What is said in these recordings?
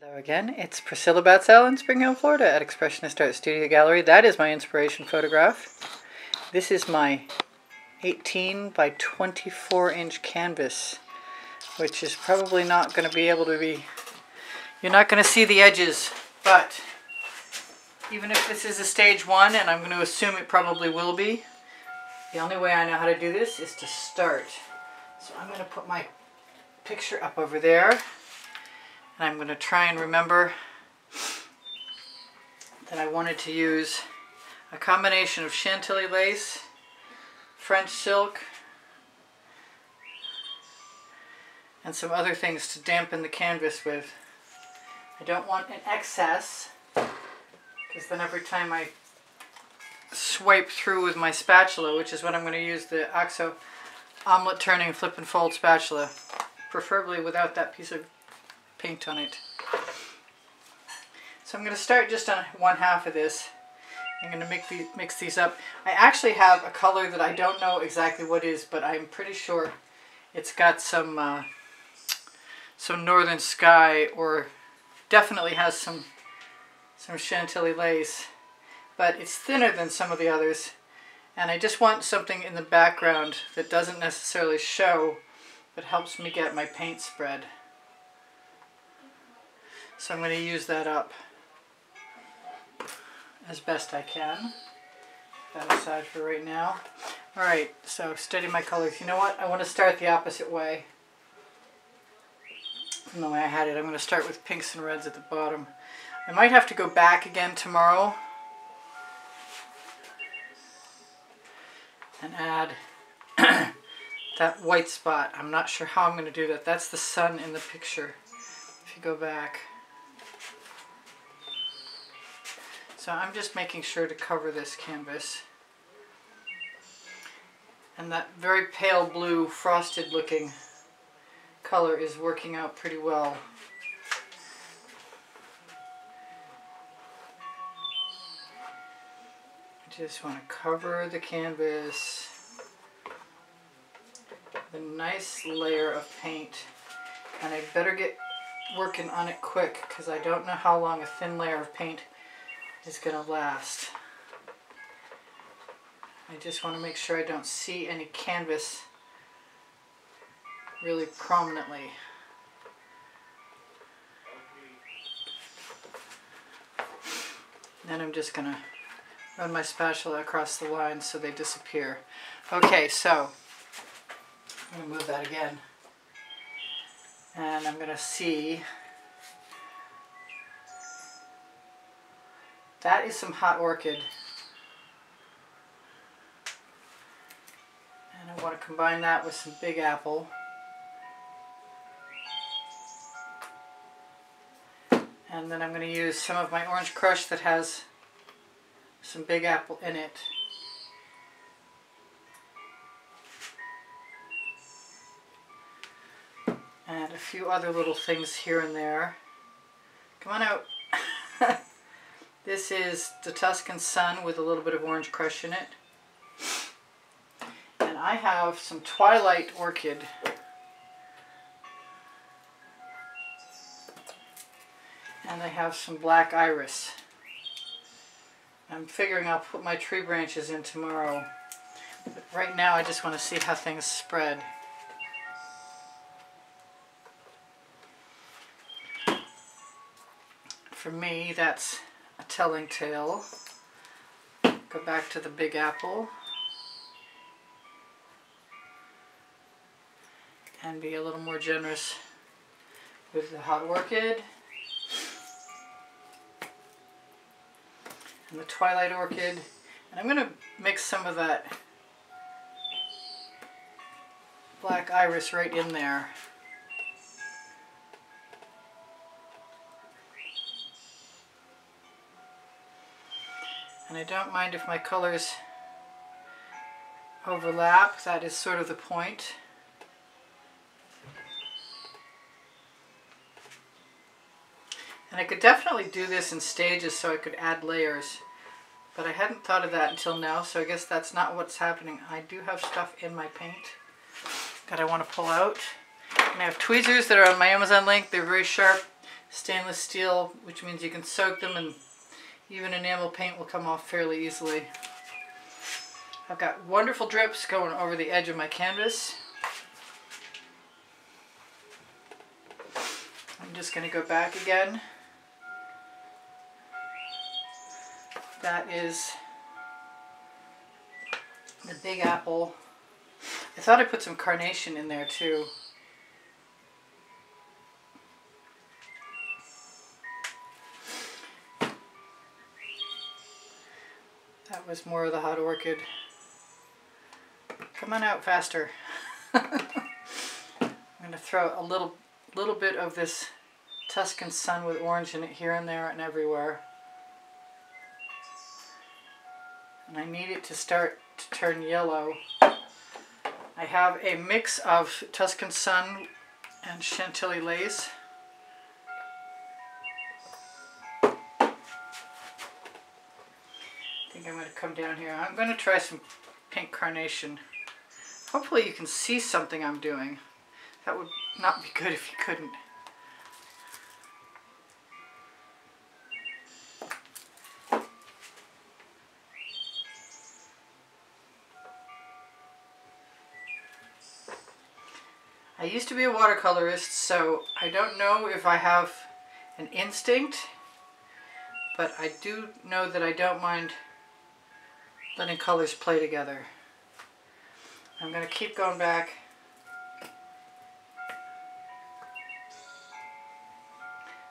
Hello again, it's Priscilla Batzell in Spring Hill, Florida at Expressionist Art Studio Gallery. That is my inspiration photograph. This is my 18 by 24 inch canvas, which is probably not going to be able to be, you're not going to see the edges, but even if this is a stage one, and I'm going to assume it probably will be, the only way I know how to do this is to start. So I'm going to put my picture up over there, and I'm going to try and remember that I wanted to use a combination of Chantilly lace, French silk, and some other things to dampen the canvas with. I don't want an excess, because then every time I swipe through with my spatula, which is what I'm going to use, the OXO Omelette Turning Flip and Fold Spatula, preferably without that piece of paint on it. So I'm going to start just on one half of this. I'm going to mix these up. I actually have a color that I don't know exactly what is, but I'm pretty sure it's got some northern sky, or definitely has some Chantilly lace, but it's thinner than some of the others, and I just want something in the background that doesn't necessarily show but helps me get my paint spread. So I'm going to use that up as best I can. Put that aside for right now. Alright, so steady my colors. You know what? I want to start the opposite way from the way I had it. I'm going to start with pinks and reds at the bottom. I might have to go back again tomorrow and add that white spot. I'm not sure how I'm going to do that. That's the sun in the picture if you go back. So I'm just making sure to cover this canvas. And that very pale blue, frosted looking color is working out pretty well. I just want to cover the canvas with a nice layer of paint. And I better get working on it quick, because I don't know how long a thin layer of paint is going to last. I just want to make sure I don't see any canvas really prominently. Then I'm just going to run my spatula across the lines so they disappear. Okay, so I'm going to move that again. And I'm going to see. That is some Hot Orchid. And I want to combine that with some Big Apple. And then I'm going to use some of my Orange Crush that has some Big Apple in it. And a few other little things here and there. Come on out. This is the Tuscan Sun with a little bit of Orange Crush in it. And I have some Twilight Orchid. And I have some Black Iris. I'm figuring I'll put my tree branches in tomorrow. But right now I just want to see how things spread. For me, that's a telling tale. Go back to the Big Apple and be a little more generous with the Hot Orchid and the Twilight Orchid. And I'm going to mix some of that Black Iris right in there. And I don't mind if my colors overlap. That is sort of the point. And I could definitely do this in stages so I could add layers. But I hadn't thought of that until now, so I guess that's not what's happening. I do have stuff in my paint that I want to pull out. And I have tweezers that are on my Amazon link. They're very sharp. stainless steel, which means you can soak them and even enamel paint will come off fairly easily. I've got wonderful drips going over the edge of my canvas. I'm just going to go back again. That is the Big Apple. I thought I put some carnation in there too. That was more of the Hot Orchid. Come on out faster. I'm going to throw a little bit of this Tuscan Sun with orange in it here and there and everywhere. And I need it to start to turn yellow. I have a mix of Tuscan Sun and Chantilly Lace. I think I'm going to come down here. I'm going to try some Pink Carnation. Hopefully you can see something I'm doing. That would not be good if you couldn't. I used to be a watercolorist, so I don't know if I have an instinct, but I do know that I don't mind letting colors play together. I'm going to keep going back.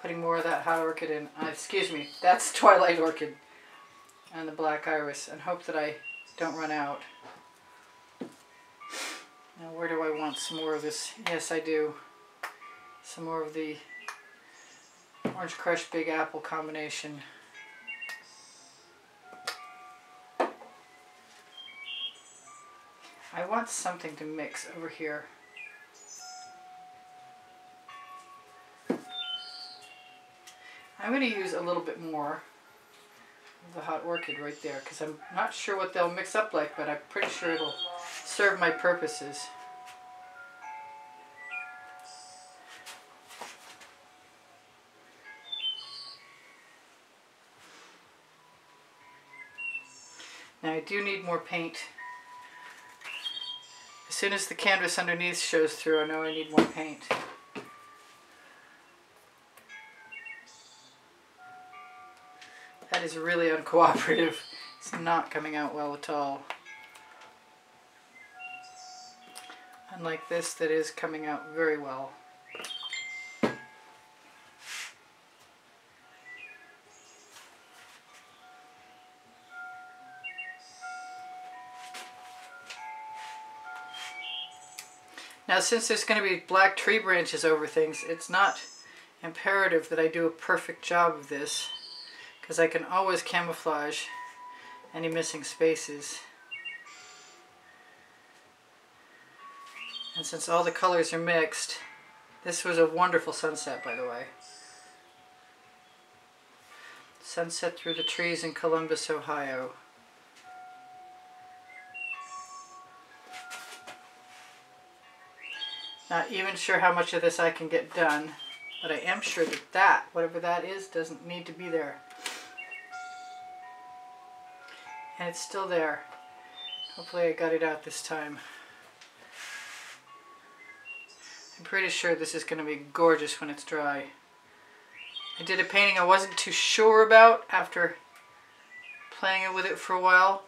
Putting more of that Hot Orchid in. Excuse me, that's Twilight Orchid and the Black Iris, and hope that I don't run out. Now where do I want some more of this? Yes, I do. Some more of the Orange Crush Big Apple combination. I want something to mix over here. I'm going to use a little bit more of the Hot Orchid right there because I'm not sure what they'll mix up like, but I'm pretty sure it'll serve my purposes. Now I do need more paint. As soon as the canvas underneath shows through, I know I need more paint. That is really uncooperative. It's not coming out well at all. Unlike this, that is coming out very well. Now, since there's going to be black tree branches over things, it's not imperative that I do a perfect job of this, because I can always camouflage any missing spaces. And since all the colors are mixed, this was a wonderful sunset, by the way. Sunset through the trees in Columbus, Ohio. Not even sure how much of this I can get done, but I am sure that whatever that is, doesn't need to be there. And it's still there. Hopefully I got it out this time. I'm pretty sure this is going to be gorgeous when it's dry. I did a painting I wasn't too sure about after playing with it for a while,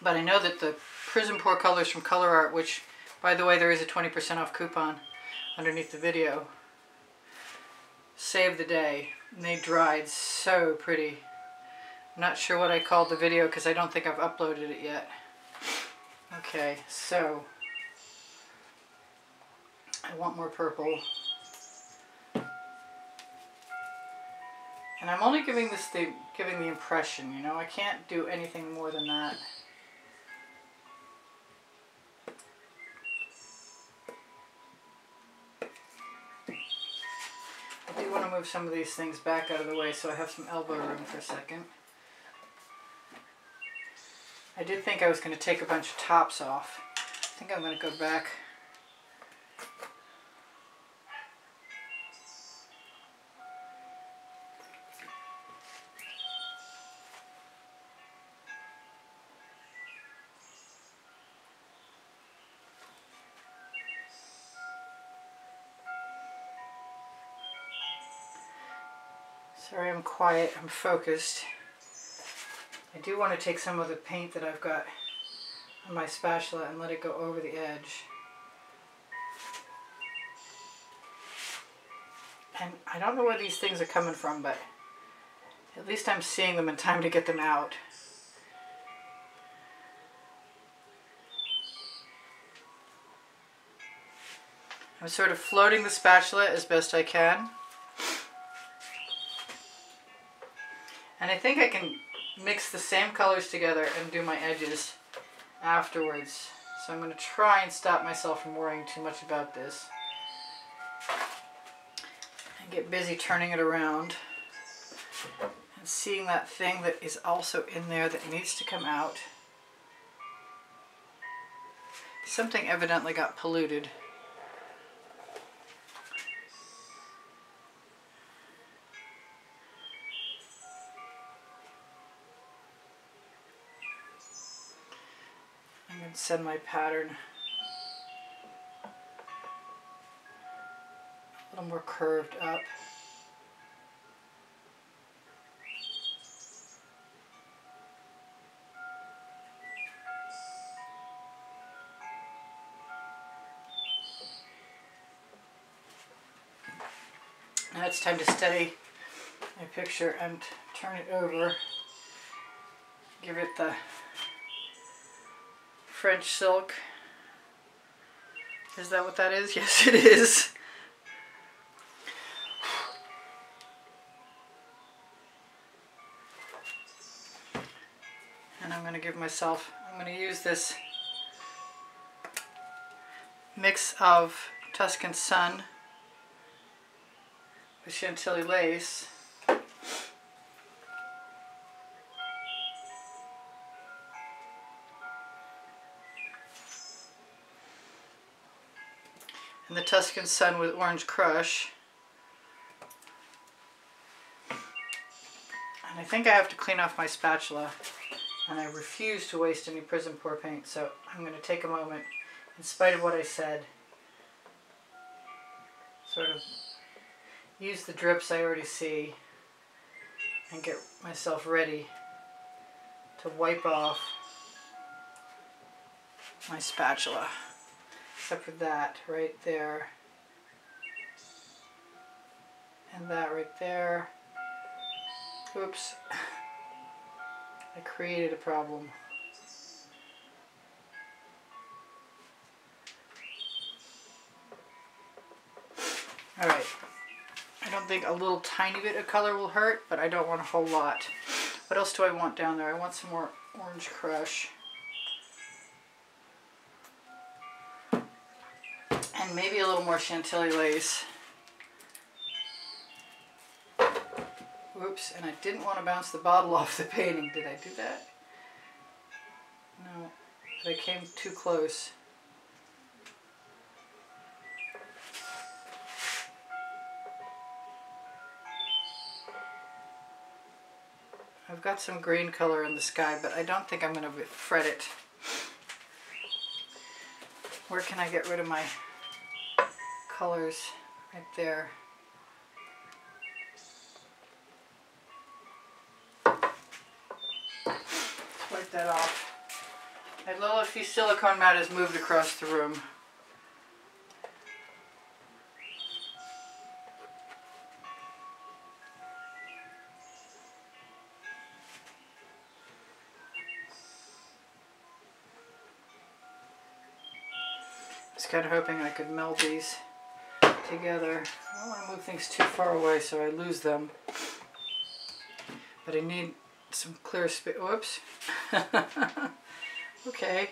but I know that the Prizm Pour Colors from Color Art, which, by the way, there is a 20% off coupon underneath the video, saved the day, and they dried so pretty. I'm not sure what I called the video because I don't think I've uploaded it yet. Okay, so I want more purple. And I'm only giving this the impression, you know, I can't do anything more than that. I do want to move some of these things back out of the way so I have some elbow room for a second. I did think I was going to take a bunch of tops off. I think I'm going to go back. Sorry I'm quiet, I'm focused. I do want to take some of the paint that I've got on my spatula and let it go over the edge. And I don't know where these things are coming from, but at least I'm seeing them in time to get them out. I'm sort of floating the spatula as best I can. And I think I can mix the same colors together and do my edges afterwards. So I'm going to try and stop myself from worrying too much about this. And get busy turning it around. And seeing that thing that is also in there that needs to come out. Something evidently got polluted. Send my pattern a little more curved up. Now it's time to steady my picture and turn it over. Give it the French Silk. Is that what that is? Yes, it is. And I'm going to give myself, I'm going to use this mix of Tuscan Sun with Chantilly Lace. And the Tuscan Sun with Orange Crush. And I think I have to clean off my spatula, and I refuse to waste any Prizm Pour paint, so I'm going to take a moment, in spite of what I said, sort of use the drips I already see and get myself ready to wipe off my spatula. Except for that right there, and that right there. Oops, I created a problem. All right, I don't think a little tiny bit of color will hurt, but I don't want a whole lot. What else do I want down there? I want some more Orange Crush. And maybe a little more Chantilly Lace. Oops, and I didn't want to bounce the bottle off the painting. Did I do that? No, but I came too close. I've got some green color in the sky, but I don't think I'm going to fret it. Where can I get rid of my colors? Right there. Let's wipe that off. My Lilafee silicone mat has moved across the room. I was kind of hoping I could meld these together. I don't want to move things too far away so I lose them. But I need some clear space. Whoops. Okay.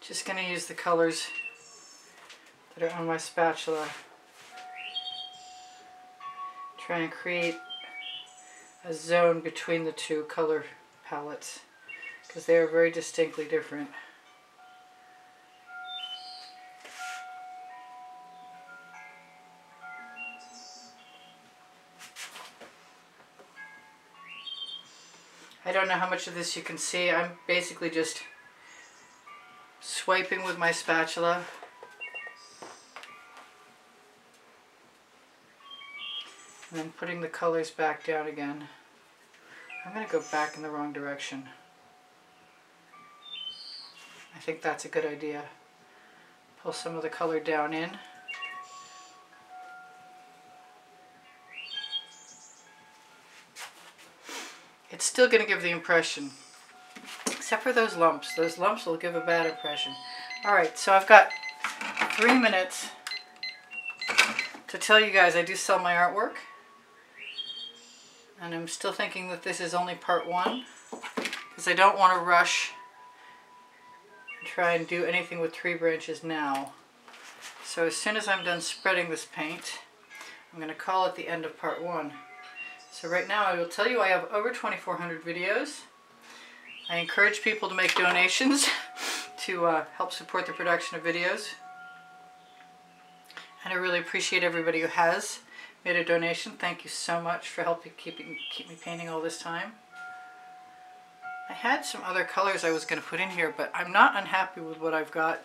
Just going to use the colors that are on my spatula. Try and create a zone between the two color palettes because they are very distinctly different. I I don't know how much of this you can see. I'm basically just swiping with my spatula. And then putting the colors back down again. I'm going to go back in the wrong direction. I think that's a good idea. Pull some of the color down in. It's still going to give the impression, except for those lumps. Those lumps will give a bad impression. Alright, so I've got 3 minutes to tell you guys I do sell my artwork. And I'm still thinking that this is only part one, because I don't want to rush and try and do anything with tree branches now. So as soon as I'm done spreading this paint, I'm going to call it the end of part one. So right now I will tell you I have over 2,400 videos. I encourage people to make donations to help support the production of videos. And I really appreciate everybody who has made a donation. Thank you so much for helping keep me painting all this time. I had some other colors I was going to put in here, but I'm not unhappy with what I've got.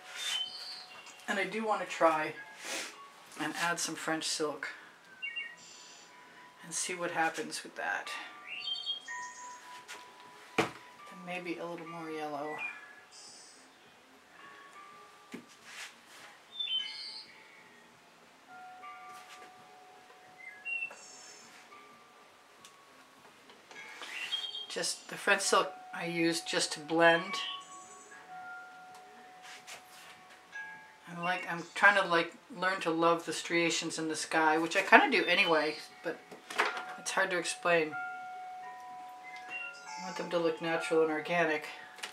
And I do want to try and add some French silk and see what happens with that. And maybe a little more yellow. Just the French silk I used just to blend. I'm trying to learn to love the striations in the sky, which I kind of do anyway, but it's hard to explain. I want them to look natural and organic. I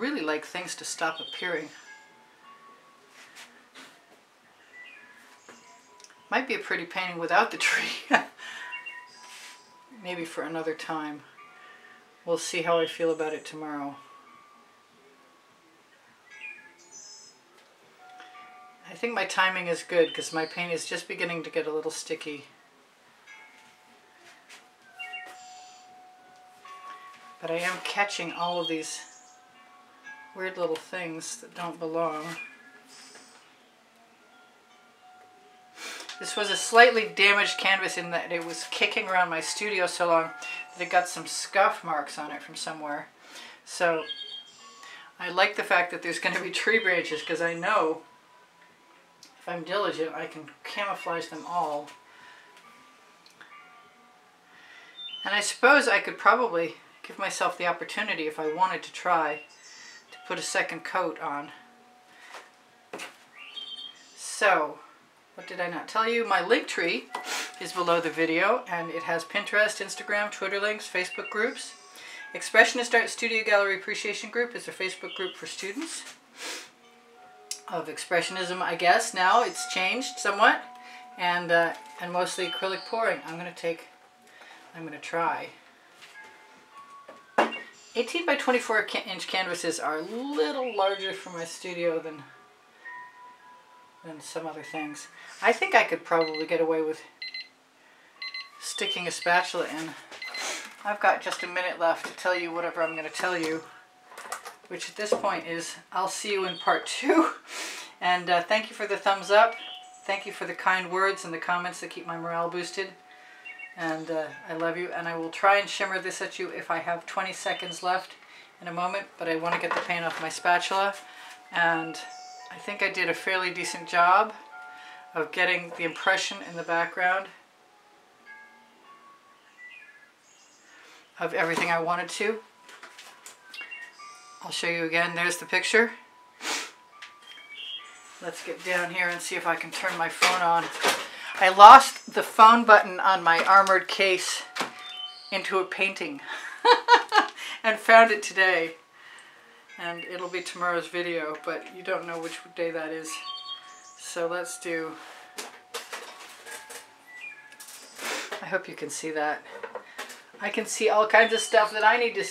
really like things to stop appearing. Might be a pretty painting without the tree. Maybe for another time. We'll see how I feel about it tomorrow. I think my timing is good because my paint is just beginning to get a little sticky. But I am catching all of these weird little things that don't belong. This was a slightly damaged canvas in that it was kicking around my studio so long that it got some scuff marks on it from somewhere. So I like the fact that there's going to be tree branches because I know if I'm diligent I can camouflage them all. And I suppose I could probably give myself the opportunity if I wanted to try to put a second coat on. So what did I not tell you? My link tree is below the video and it has Pinterest, Instagram, Twitter links, Facebook groups. Expressionist Art Studio Gallery Appreciation Group is a Facebook group for students of Expressionism, I guess. Now it's changed somewhat, and mostly acrylic pouring. I'm gonna try. 18 by 24 inch canvases are a little larger for my studio than some other things. I think I could probably get away with sticking a spatula in. I've got just a minute left to tell you whatever I'm going to tell you, which at this point is I'll see you in part two. And thank you for the thumbs up. Thank you for the kind words and the comments that keep my morale boosted. And I love you, and I will try and shimmer this at you if I have 20 seconds left in a moment, but I want to get the paint off my spatula. And I think I did a fairly decent job of getting the impression in the background of everything I wanted to. I'll show you again. There's the picture. Let's get down here and see if I can turn my phone on. I lost the phone button on my armored case into a painting and found it today. And it'll be tomorrow's video, but you don't know which day that is. So let's do... I hope you can see that. I can see all kinds of stuff that I need to see.